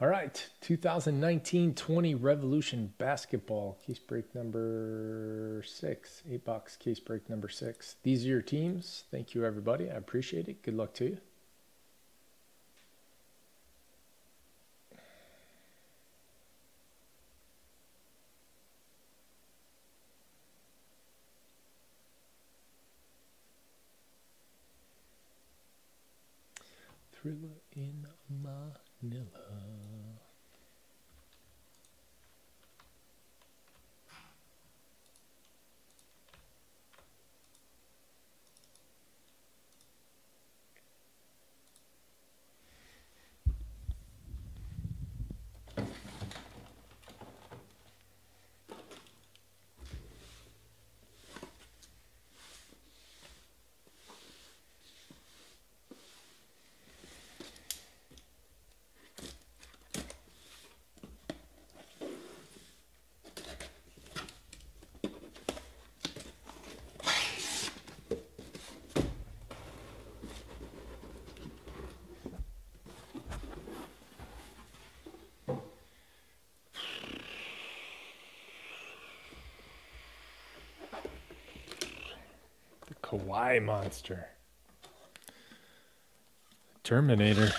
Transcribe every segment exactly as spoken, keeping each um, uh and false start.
All right, two thousand nineteen twenty Revolution Basketball, case break number six, eight box case break number six. These are your teams. Thank you, everybody. I appreciate it. Good luck to you. Thriller in Manila. Kawhi monster. Terminator.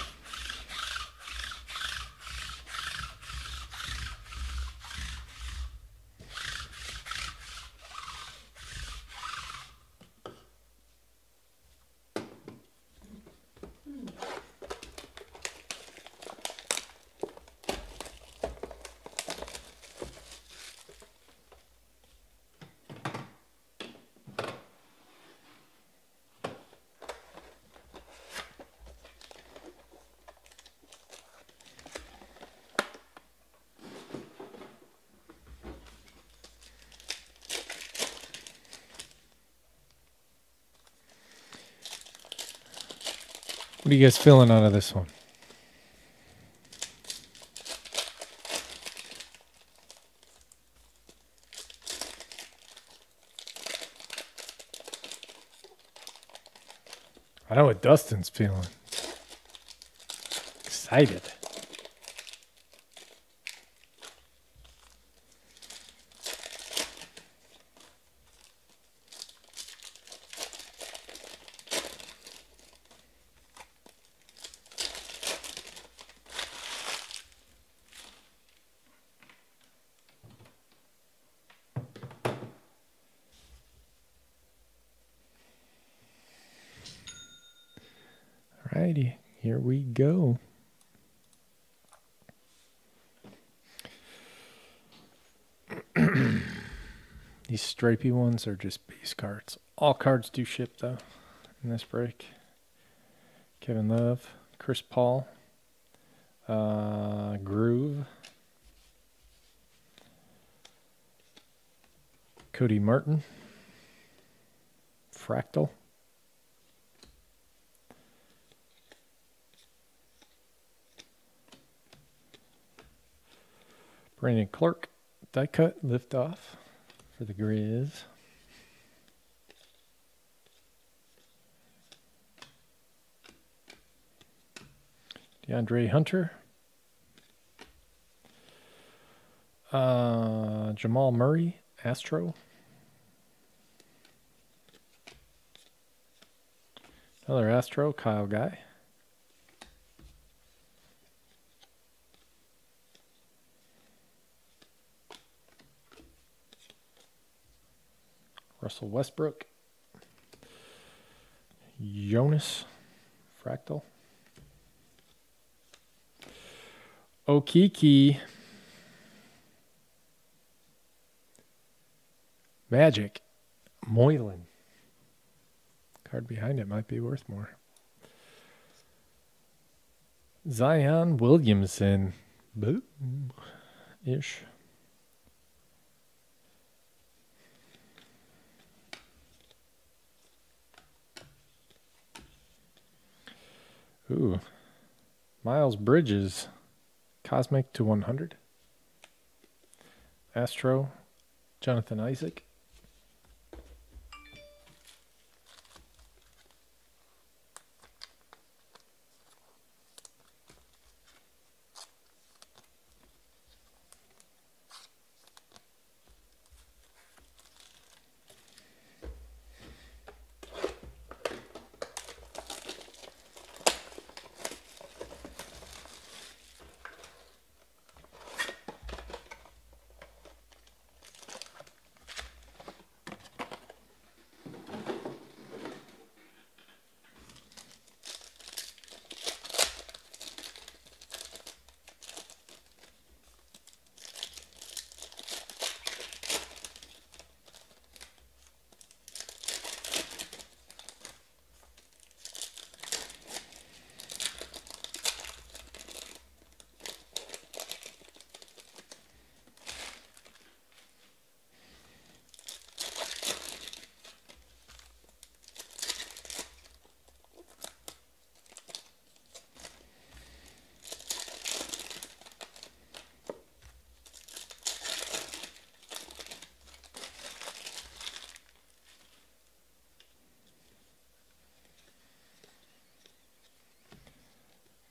What are you guys feeling out of this one? I know what Dustin's feeling. Excited. Alrighty, here we go. These stripey ones are just base cards. All cards do ship though in this break. Kevin Love, Chris Paul, uh, Groove, Cody Martin, Fractal, Brandon Clark, die cut, lift off for the Grizz. DeAndre Hunter. Uh, Jamal Murray, Astro. Another Astro, Kyle Guy. Russell Westbrook, Jonas, Fractal, Okiki, Magic, Moylan. Card behind it might be worth more. Zion Williamson, boom-ish. Ooh, Miles Bridges, Cosmic to one hundred. Astro, Jonathan Isaac.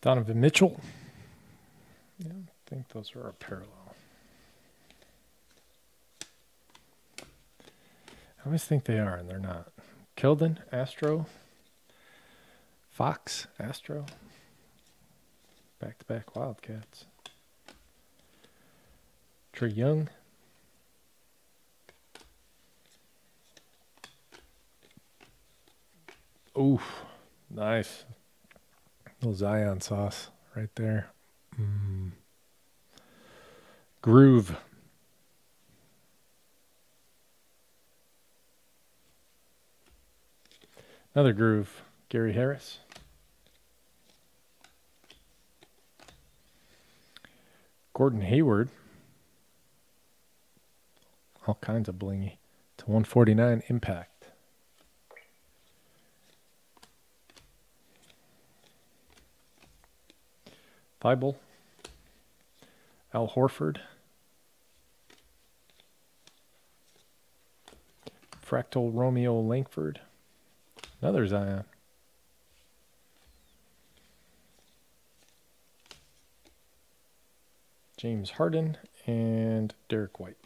Donovan Mitchell. Yeah, I think those are a parallel. I always think they are, and they're not. Kelden, Astro. Fox, Astro. Back-to-back Wildcats. Trey Young. Oof, nice. Little Zion sauce right there. Mm. Groove. Another groove. Gary Harris. Gordon Hayward. All kinds of blingy. To one forty-nine impact. Thibault, Al Horford, Fractal Romeo Langford, another Zion, James Harden, and Derek White.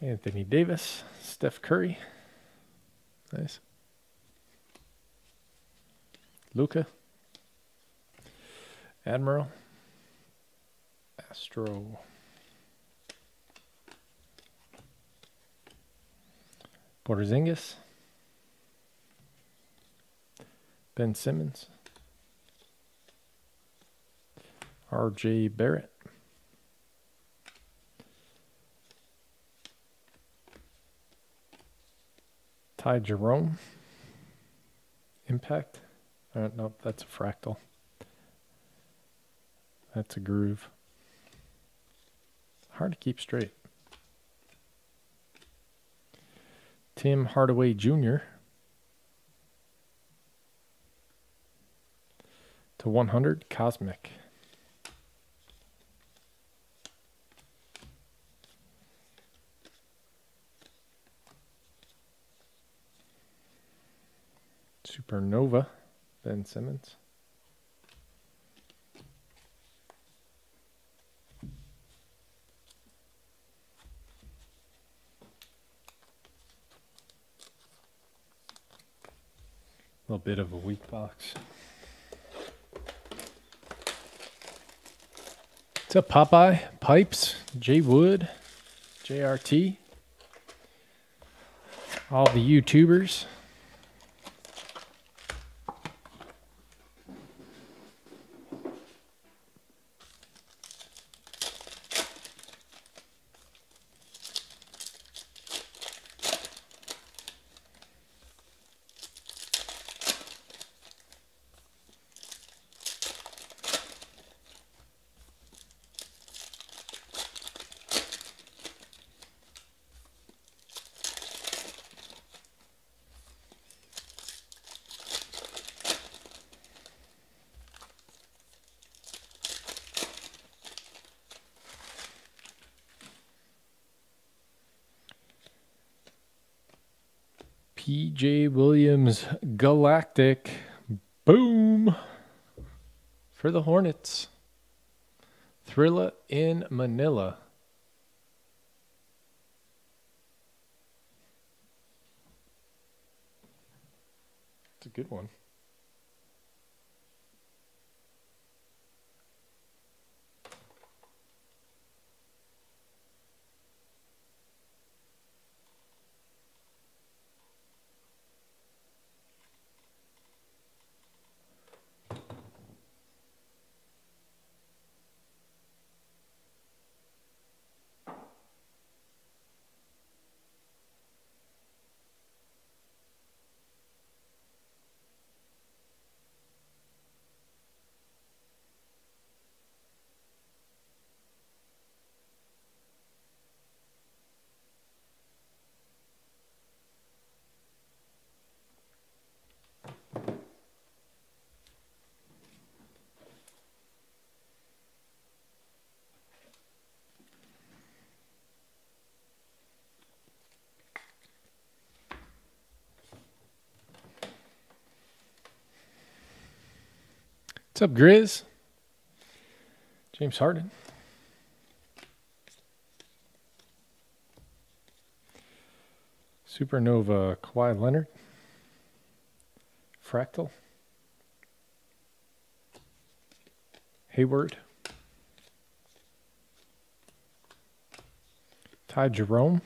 Anthony Davis, Steph Curry, nice. Luca, Admiral, Astro, Porzingis, Ben Simmons, R J. Barrett. Ty Jerome, Impact, uh, no, that's a fractal, that's a groove, hard to keep straight. Tim Hardaway Junior to one hundred, Cosmic. Supernova, Ben Simmons. A little bit of a weak box. It's a Popeye, Pipes, J Wood, J R T, all the YouTubers. P J. Williams, Galactic, boom, for the Hornets. Thrilla in Manila. It's a good one. What's up, Grizz? James Harden. Supernova, Kawhi Leonard. Fractal. Hayward. Ty Jerome.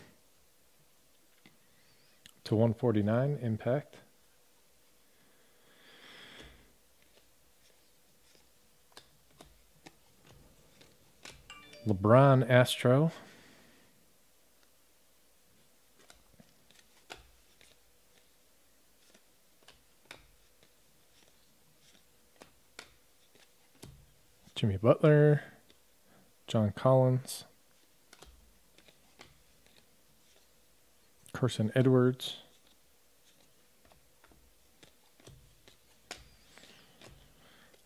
To one forty-nine, Impact. LeBron Astro. Jimmy Butler. John Collins. Carson Edwards.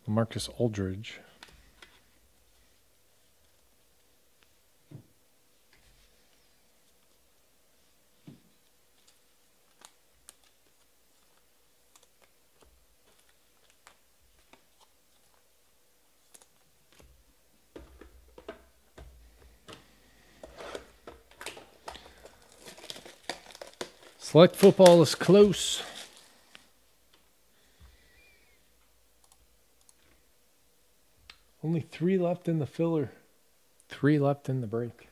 LaMarcus Aldridge. Select football is close. Only three left in the filler. Three left in the break.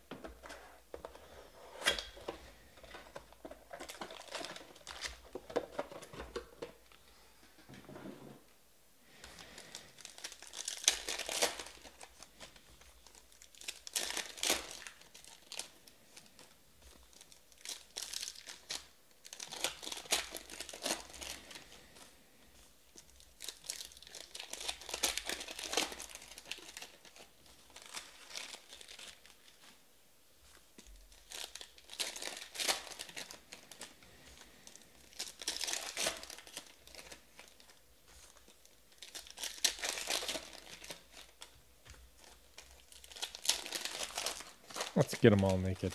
Let's get them all naked.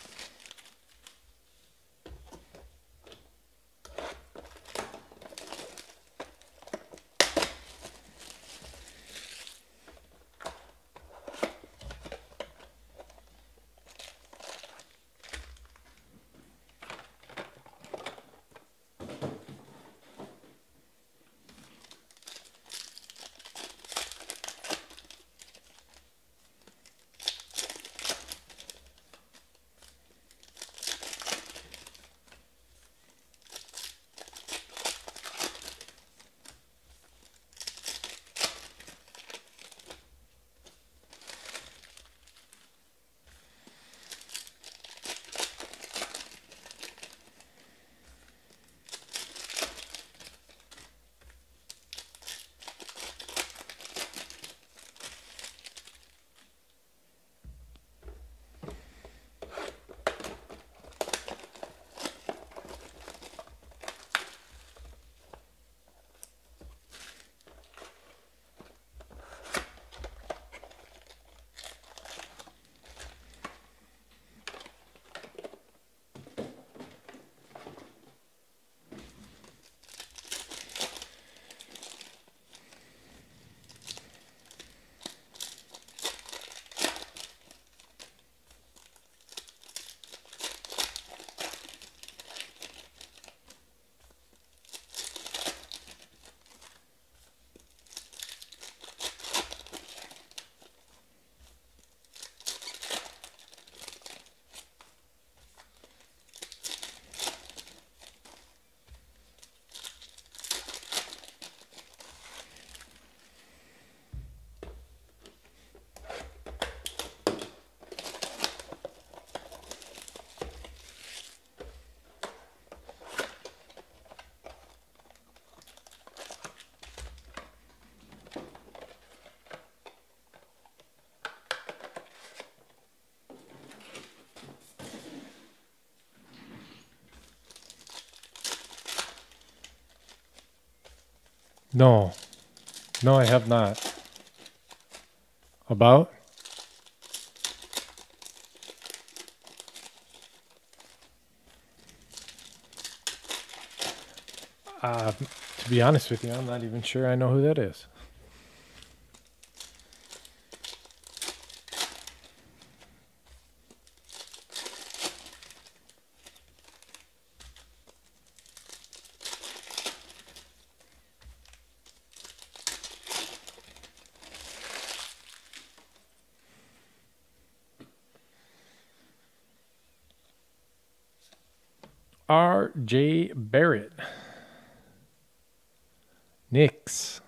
No. No, I have not. About? Uh, to be honest with you, I'm not even sure I know who that is. R J. Barrett. Knicks.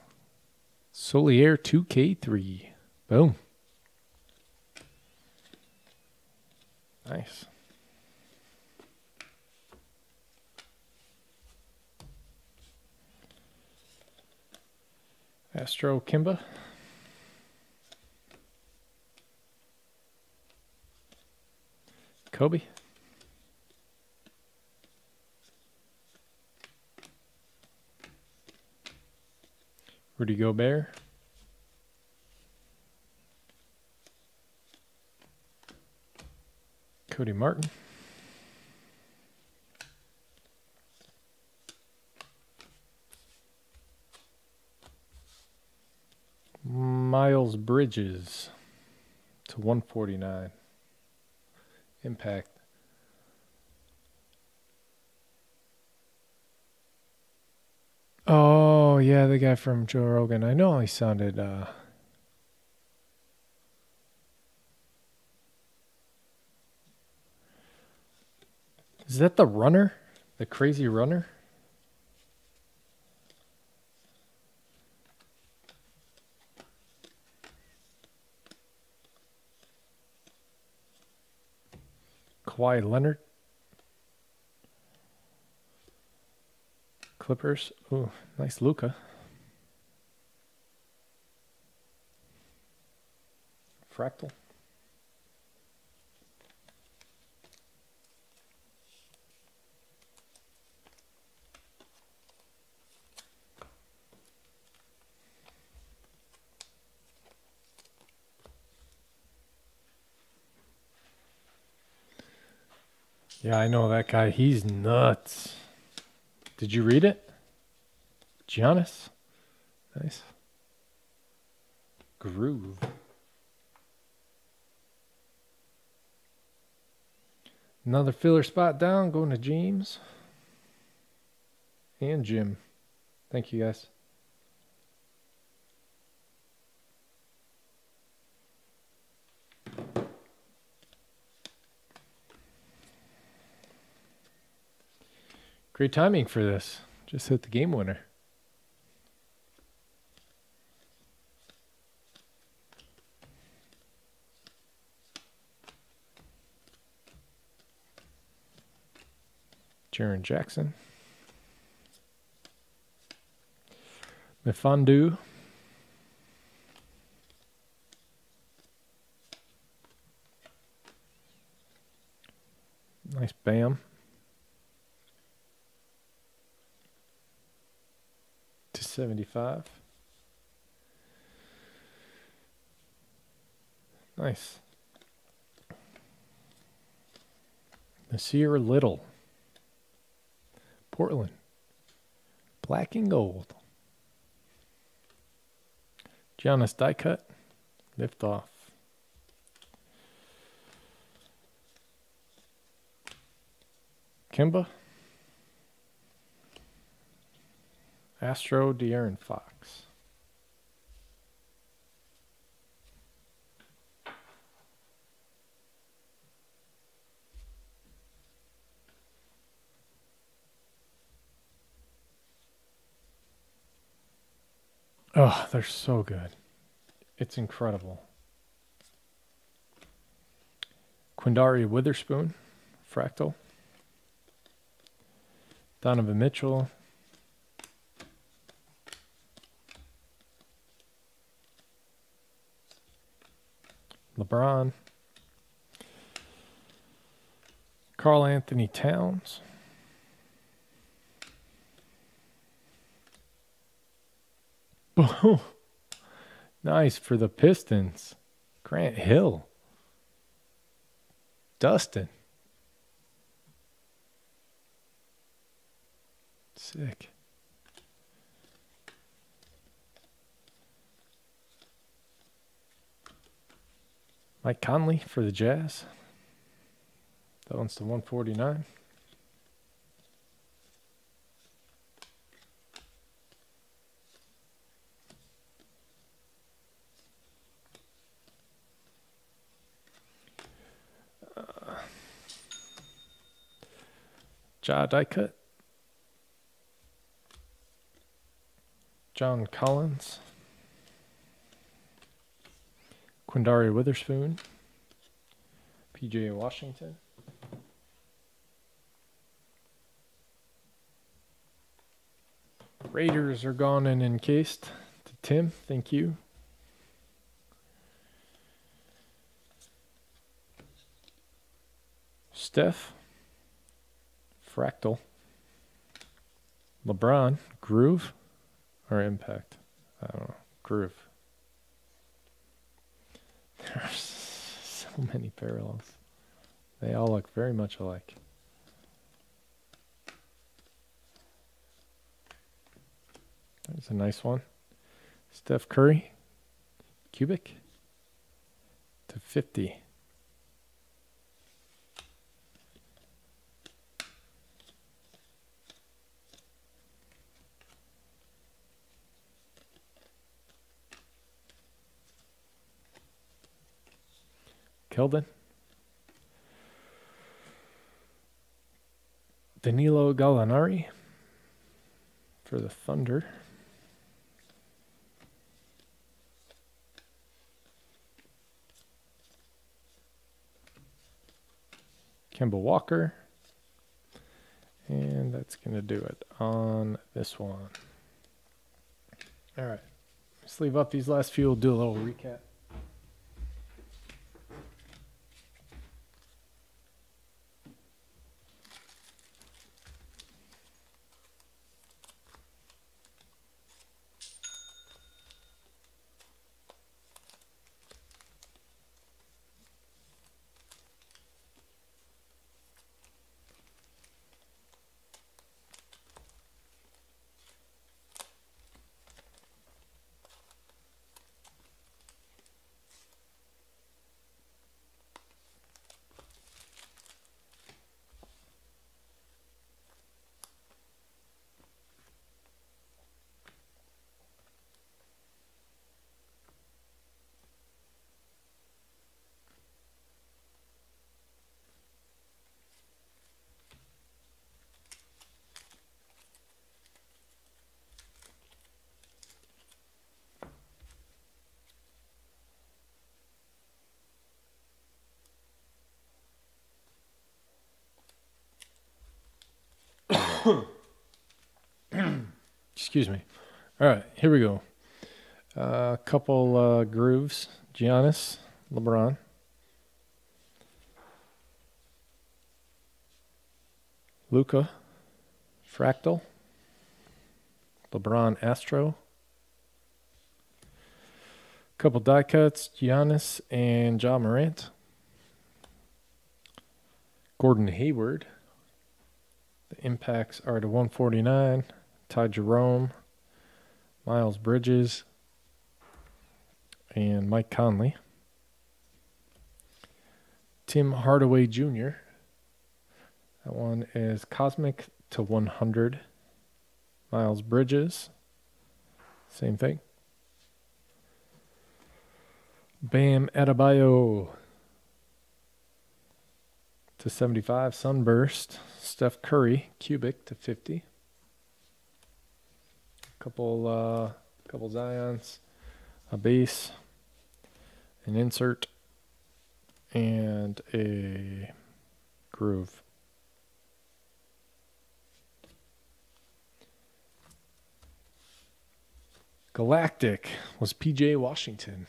Solier two K three. Boom. Nice. Astro Kimba. Kobe. Rudy Gobert. Cody Martin. Miles Bridges to one forty-nine. Impact. Oh, yeah, the guy from Joe Rogan. I know he sounded... Uh... Is that the runner? The crazy runner? Kawhi Leonard? Clippers. Ooh, nice Luca. Fractal. Yeah, I know that guy. He's nuts. Did you read it? Giannis. Nice. Groove. Another filler spot down. Going to James. And Jim. Thank you guys. Great timing for this. Just hit the game winner. Jaren Jackson. Mifondou. Nice Bam. seventy-five. Nice. Nassir Little. Portland. Black and gold. Giannis die cut. Lift off. Kemba. Astro De'Aaron Fox. Oh, they're so good. It's incredible. Quinndary Weatherspoon, Fractal. Donovan Mitchell. LeBron. Karl Anthony Towns. Oh, nice for the Pistons. Grant Hill. Dustin. Sick. Mike Conley for the Jazz. That one's to one forty-nine. Uh, Ja die cut. John Collins. Quinndary Weatherspoon. P J. Washington. Raiders are gone and encased to Tim. Thank you. Steph. Fractal. LeBron. Groove or Impact? I don't know. Groove. There's so many parallels. They all look very much alike. That's a nice one. Steph Curry. Cubic. To fifty. Kelden. Danilo Gallinari for the Thunder. Kemba Walker. And that's going to do it on this one. All right. Let's leave up these last few. We'll do a little recap. Excuse me. All right, here we go. A uh, couple uh, grooves. Giannis, LeBron. Luca, Fractal. LeBron, Astro. Couple die cuts. Giannis and Ja Morant. Gordon Hayward. The impacts are to one forty-nine. Ty Jerome, Miles Bridges, and Mike Conley. Tim Hardaway Junior That one is Cosmic to one hundred. Miles Bridges, same thing. Bam Adebayo to seventy-five. Sunburst. Steph Curry, Cubic to fifty. Couple, uh, couple Zions, a base, an insert, and a groove. Galactic was P J Washington.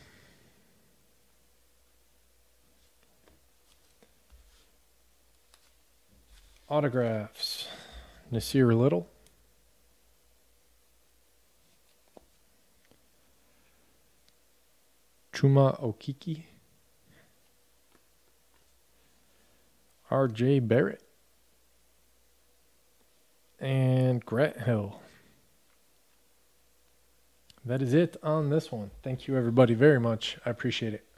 Autographs, Nassir Little. Chuma Okeke, R J. Barrett, and Grant Hill. That is it on this one. Thank you, everybody, very much. I appreciate it.